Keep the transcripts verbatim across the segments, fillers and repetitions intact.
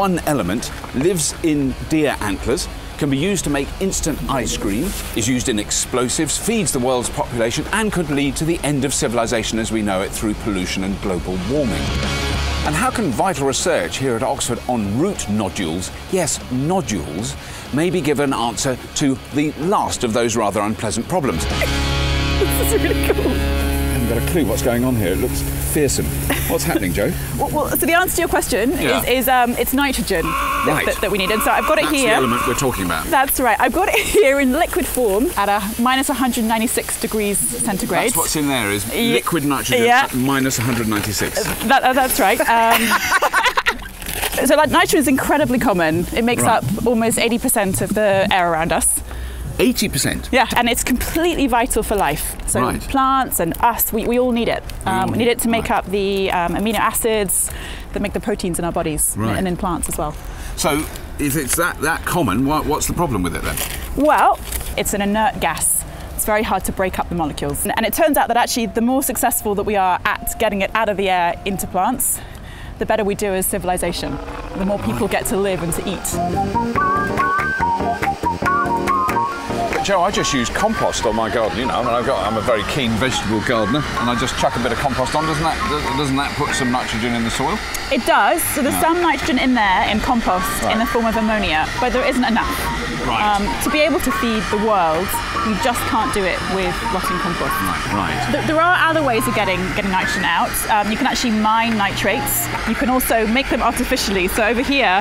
one element, lives in deer antlers, can be used to make instant ice cream, is used in explosives, feeds the world's population, and could lead to the end of civilization as we know it through pollution and global warming. And how can vital research here at Oxford on root nodules, yes, nodules, maybe give an answer to the last of those rather unpleasant problems? This is really cool. I haven't got a clue what's going on here. It looks fearsome. What's happening, Jo? well, well, so the answer to your question yeah. is, is um, it's nitrogen that, right. that, that we need. And so I've got it That's here. That's the element we're talking about. That's right. I've got it here in liquid form at a minus one hundred ninety-six degrees centigrade. That's what's in there is liquid nitrogen yeah. at minus one hundred ninety-six. That, uh, that's right. Um, so like, nitrogen is incredibly common. It makes right. up almost eighty percent of the air around us. eighty percent? Yeah, and it's completely vital for life. So right. plants and us, we, we all need it. Um, we need it to make right. up the um, amino acids that make the proteins in our bodies right. and in plants as well. So if it's that, that common, what, what's the problem with it then? Well, it's an inert gas. It's very hard to break up the molecules. And, and it turns out that actually the more successful that we are at getting it out of the air into plants, the better we do as civilization. The more people get to live and to eat. Jo, I just use compost on my garden, you know, and I've got, I'm a very keen vegetable gardener, and I just chuck a bit of compost on. Doesn't that, doesn't that put some nitrogen in the soil? It does. So there's no. some nitrogen in there in compost right. in the form of ammonia, but there isn't enough. Right. Um, to be able to feed the world, you just can't do it with rotting compost. Right. right. There, there are other ways of getting, getting nitrogen out. Um, you can actually mine nitrates. You can also make them artificially. So over here,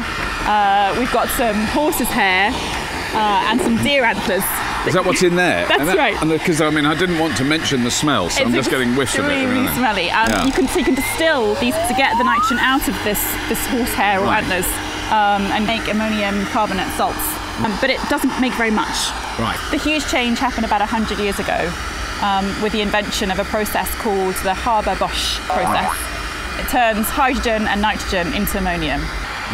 uh, we've got some horse's hair uh, and some deer antlers. Is that what's in there? That's and that, right. Because I mean, I didn't want to mention the smell, so it's I'm just getting whiffs of it. It's really smelly. Um, yeah. You can so you can distill these to get the nitrogen out of this this horsehair or right. antlers, um, and make ammonium carbonate salts. Um, but it doesn't make very much. Right. The huge change happened about a hundred years ago, um, with the invention of a process called the Haber-Bosch process. Right. It turns hydrogen and nitrogen into ammonium.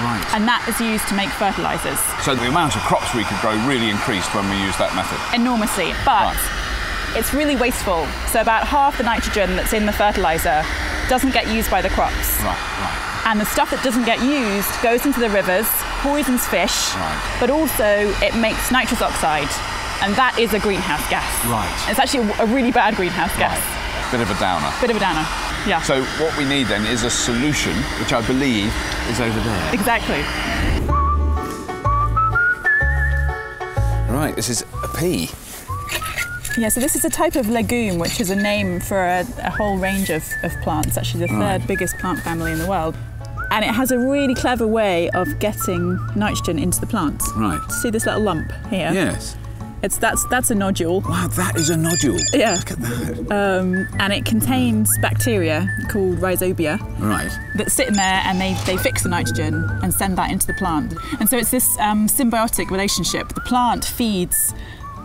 Right. And that is used to make fertilisers. So the amount of crops we could grow really increased when we used that method? Enormously, but right. it's really wasteful. So about half the nitrogen that's in the fertiliser doesn't get used by the crops. Right, right. And the stuff that doesn't get used goes into the rivers, poisons fish, right. but also it makes nitrous oxide, and that is a greenhouse gas. Right. It's actually a really bad greenhouse gas. Right. Bit of a downer. Bit of a downer. Yeah. So what we need then is a solution, which I believe is over there. Exactly. Right, this is a pea. Yeah, so this is a type of legume, which is a name for a, a whole range of, of plants, actually the third right. biggest plant family in the world. And it has a really clever way of getting nitrogen into the plant. Right. See this little lump here? Yes. It's, that's, that's a nodule. Wow, that is a nodule. Yeah. Look at that. Um, and it contains bacteria called rhizobia. Right. That sit in there and they, they fix the nitrogen and send that into the plant. And so it's this um, symbiotic relationship. The plant feeds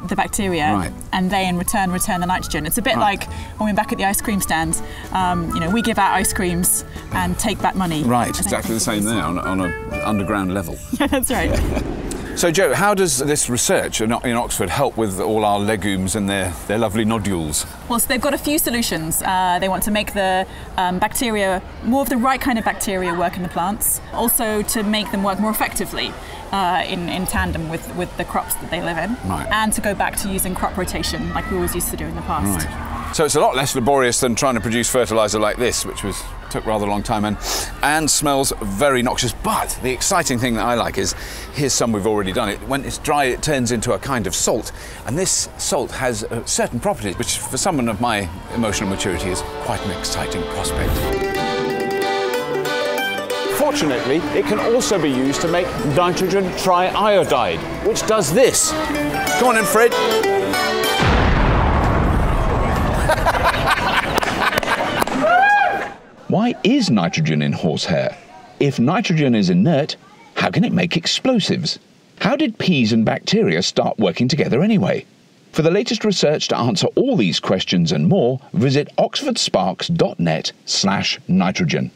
the bacteria right. and they in return return the nitrogen. It's a bit right. like when we're back at the ice cream stand, um, you know, we give out ice creams and take back money. Right, exactly the same there on, on an underground level. Yeah, that's right. Yeah. So Jo, how does this research in Oxford help with all our legumes and their, their lovely nodules? Well, so they've got a few solutions. Uh, they want to make the um, bacteria, more of the right kind of bacteria work in the plants, also to make them work more effectively uh, in, in tandem with, with the crops that they live in, right. and to go back to using crop rotation like we always used to do in the past. Right. So it's a lot less laborious than trying to produce fertiliser like this, which was took rather a long time and, and smells very noxious. But the exciting thing that I like is, here's some we've already done. It, when it's dry, it turns into a kind of salt. And this salt has uh, certain properties, which for someone of my emotional maturity is quite an exciting prospect. Fortunately, it can also be used to make nitrogen triiodide, which does this. Come on in, Fred. Why is nitrogen in horsehair? If nitrogen is inert, how can it make explosives? How did peas and bacteria start working together anyway? For the latest research to answer all these questions and more, visit oxford sparks dot net slash nitrogen.